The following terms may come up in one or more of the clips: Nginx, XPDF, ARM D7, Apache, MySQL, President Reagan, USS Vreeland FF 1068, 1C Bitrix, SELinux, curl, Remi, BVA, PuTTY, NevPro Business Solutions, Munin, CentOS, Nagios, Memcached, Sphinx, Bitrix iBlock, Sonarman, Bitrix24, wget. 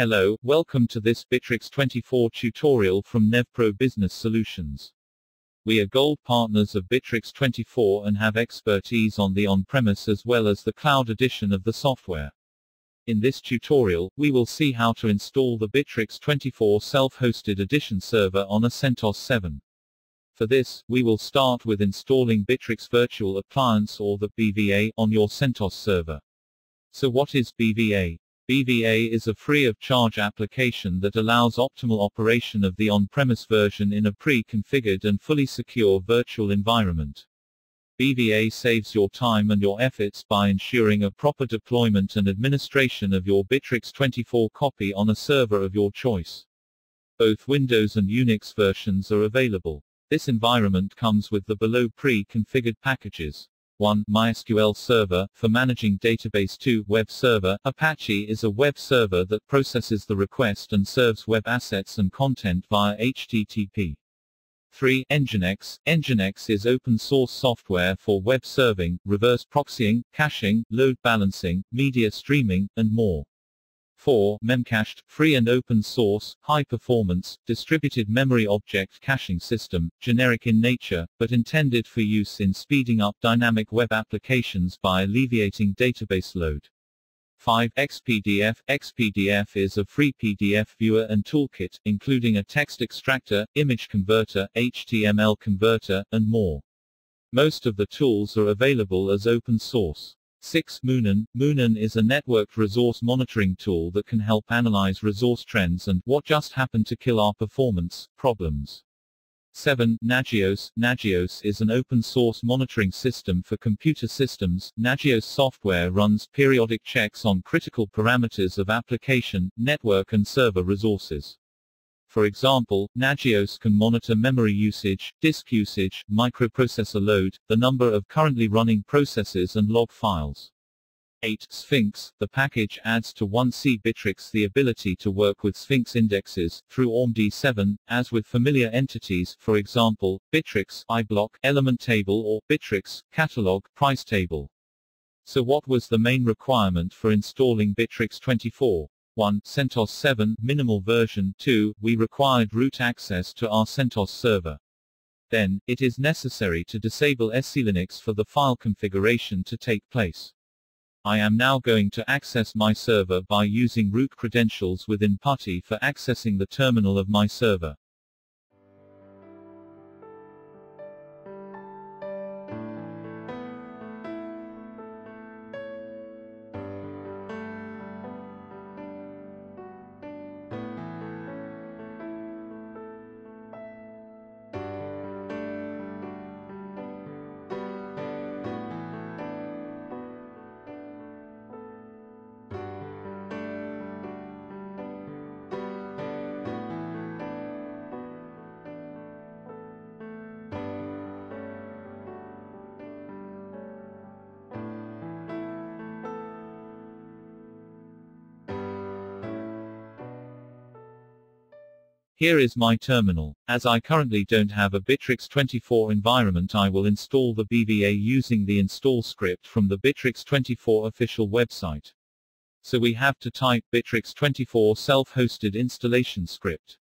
Hello, welcome to this Bitrix24 tutorial from NevPro Business Solutions. We are gold partners of Bitrix24 and have expertise on the on-premise as well as the cloud edition of the software. In this tutorial, we will see how to install the Bitrix24 self-hosted edition server on a CentOS 7. For this, we will start with installing Bitrix Virtual Appliance or the BVA on your CentOS server. So what is BVA? BVA is a free-of-charge application that allows optimal operation of the on-premise version in a pre-configured and fully secure virtual environment. BVA saves your time and your efforts by ensuring a proper deployment and administration of your Bitrix24 copy on a server of your choice. Both Windows and Unix versions are available. This environment comes with the below pre-configured packages. 1. MySQL Server, for managing database. 2. Web Server. Apache is a web server that processes the request and serves web assets and content via HTTP. 3. Nginx. Nginx is open-source software for web serving, reverse proxying, caching, load balancing, media streaming, and more. 4. Memcached, free and open-source, high-performance, distributed memory object caching system, generic in nature, but intended for use in speeding up dynamic web applications by alleviating database load. 5. XPDF. XPDF is a free PDF viewer and toolkit, including a text extractor, image converter, HTML converter, and more. Most of the tools are available as open source. 6. Munin. Munin is a networked resource monitoring tool that can help analyze resource trends and what just happened to kill our performance problems. 7. Nagios. Nagios is an open-source monitoring system for computer systems. Nagios software runs periodic checks on critical parameters of application, network and server resources. For example, Nagios can monitor memory usage, disk usage, microprocessor load, the number of currently running processes and log files. 8. Sphinx. The package adds to 1C Bitrix the ability to work with Sphinx indexes, through ARM D7, as with familiar entities, for example, Bitrix iBlock, element table or Bitrix catalog, price table. So what was the main requirement for installing Bitrix24? 1. CentOS 7, minimal version. 2. We required root access to our CentOS server. Then, it is necessary to disable SELinux for the file configuration to take place. I am now going to access my server by using root credentials within PuTTY for accessing the terminal of my server. Here is my terminal. As I currently don't have a Bitrix24 environment, I will install the BVA using the install script from the Bitrix24 official website. So we have to type Bitrix24 self-hosted installation script.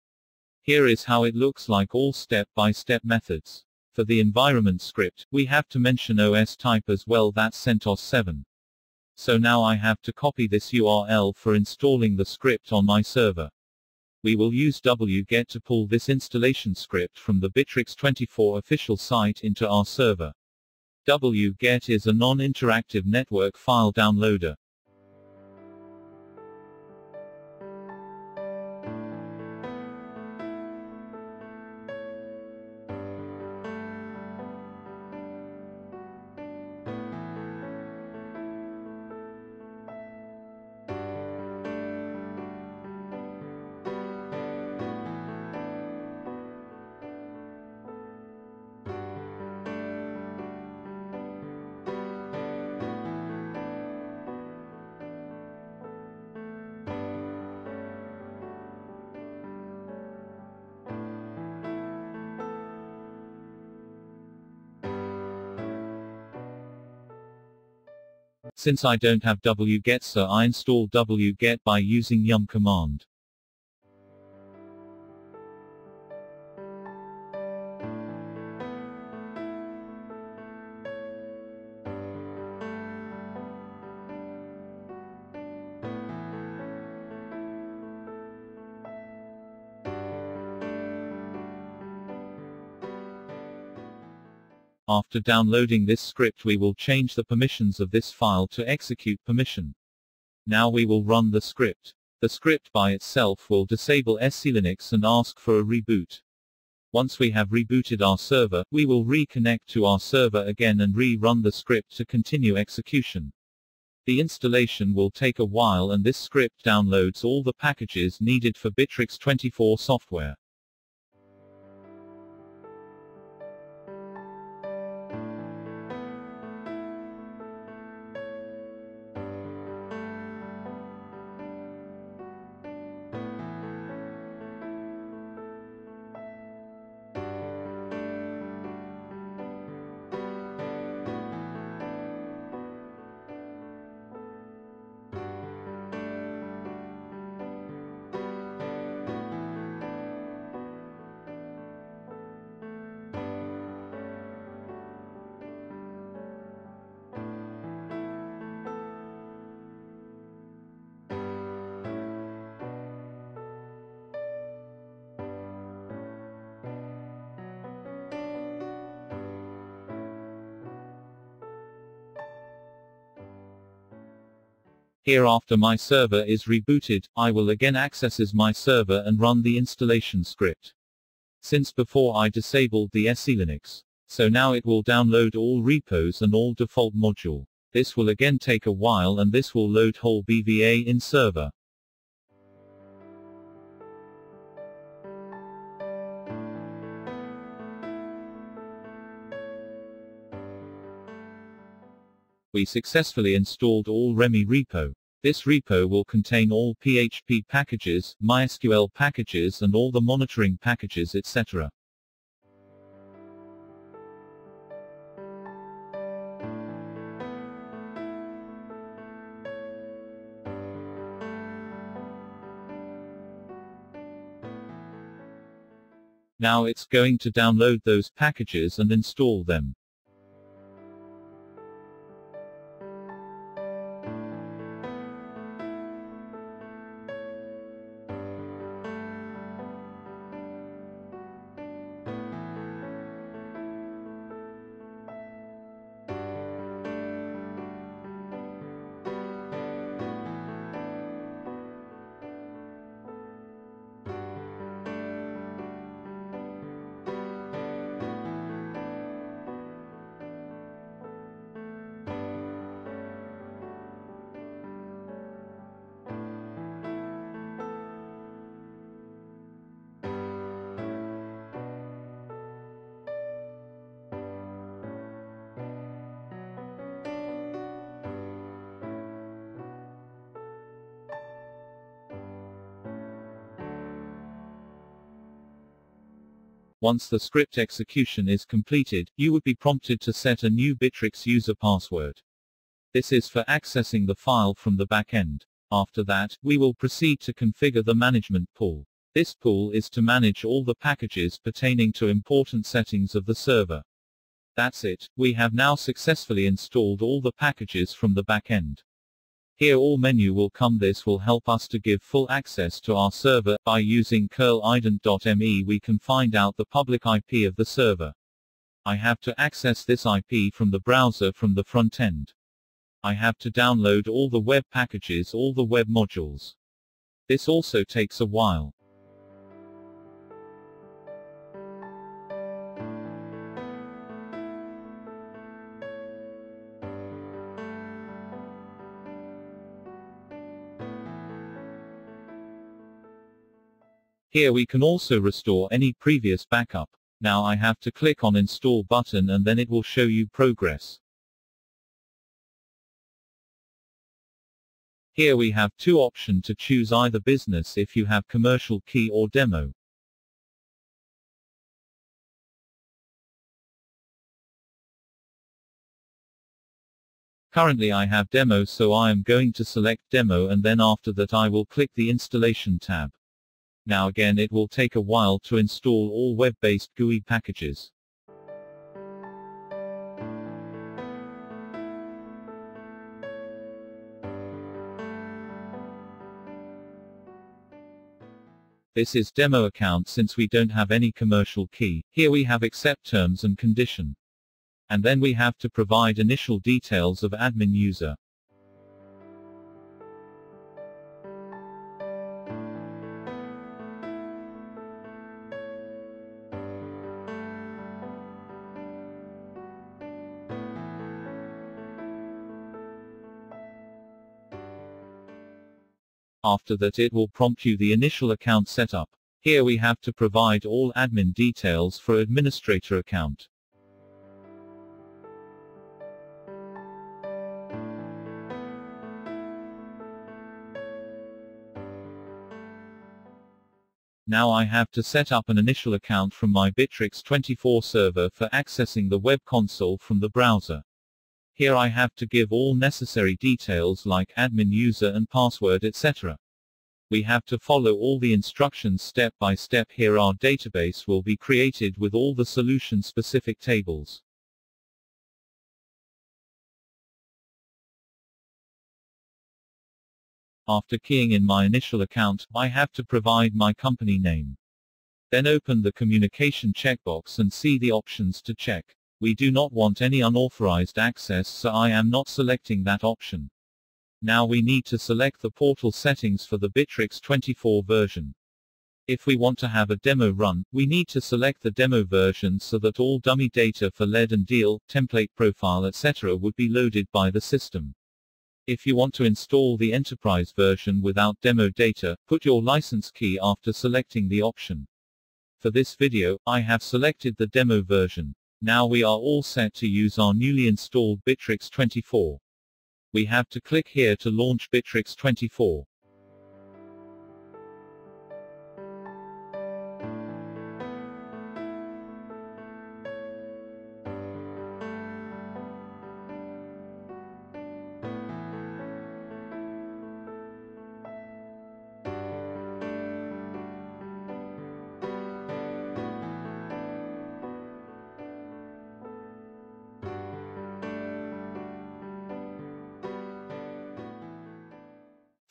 Here is how it looks like, all step-by-step methods. For the environment script, we have to mention OS type as well, that's CentOS 7. So now I have to copy this URL for installing the script on my server. We will use wget to pull this installation script from the Bitrix24 official site into our server. Wget is a non-interactive network file downloader. Since I don't have wget, so I install wget by using yum command. After downloading this script, we will change the permissions of this file to execute permission. Now we will run the script. The script by itself will disable SELinux and ask for a reboot. Once we have rebooted our server, we will reconnect to our server again and rerun the script to continue execution. The installation will take a while, and this script downloads all the packages needed for Bitrix24 software. Here, after my server is rebooted, I will again access my server and run the installation script. Since before I disabled the SELinux, so now it will download all repos and all default module. This will again take a while, and this will load whole BVA in server. We successfully installed all Remi repo. This repo will contain all PHP packages, MySQL packages, and all the monitoring packages, etc. Now it's going to download those packages and install them. Once the script execution is completed, you would be prompted to set a new Bitrix user password. This is for accessing the file from the backend. After that, we will proceed to configure the management pool. This pool is to manage all the packages pertaining to important settings of the server. That's it, we have now successfully installed all the packages from the backend. Here all menu will come. This will help us to give full access to our server. By using curl ident.me we can find out the public IP of the server. I have to access this IP from the browser from the front end. I have to download all the web packages, all the web modules. This also takes a while. Here we can also restore any previous backup. Now I have to click on install button and then it will show you progress. Here we have two options to choose, either business if you have commercial key or demo. Currently I have demo, so I am going to select demo and then after that I will click the installation tab. Now again it will take a while to install all web-based GUI packages. This is demo account since we don't have any commercial key. Here we have accept terms and condition. And then we have to provide initial details of admin user. After that it will prompt you the initial account setup. Here we have to provide all admin details for administrator account. Now I have to set up an initial account from my Bitrix24 server for accessing the web console from the browser. Here I have to give all necessary details like admin user and password etc. We have to follow all the instructions step by step. Here our database will be created with all the solution specific tables. After keying in my initial account, I have to provide my company name. Then open the communication checkbox and see the options to check. We do not want any unauthorized access, so I am not selecting that option. Now we need to select the portal settings for the Bitrix24 version. If we want to have a demo run, we need to select the demo version so that all dummy data for lead and deal, template profile etc. would be loaded by the system. If you want to install the enterprise version without demo data, put your license key after selecting the option. For this video, I have selected the demo version. Now we are all set to use our newly installed Bitrix24. We have to click here to launch Bitrix24.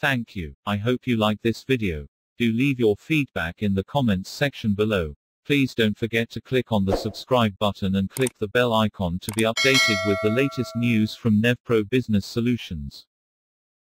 Thank you. I hope you like this video. Do leave your feedback in the comments section below. Please don't forget to click on the subscribe button and click the bell icon to be updated with the latest news from NevPro Business Solutions.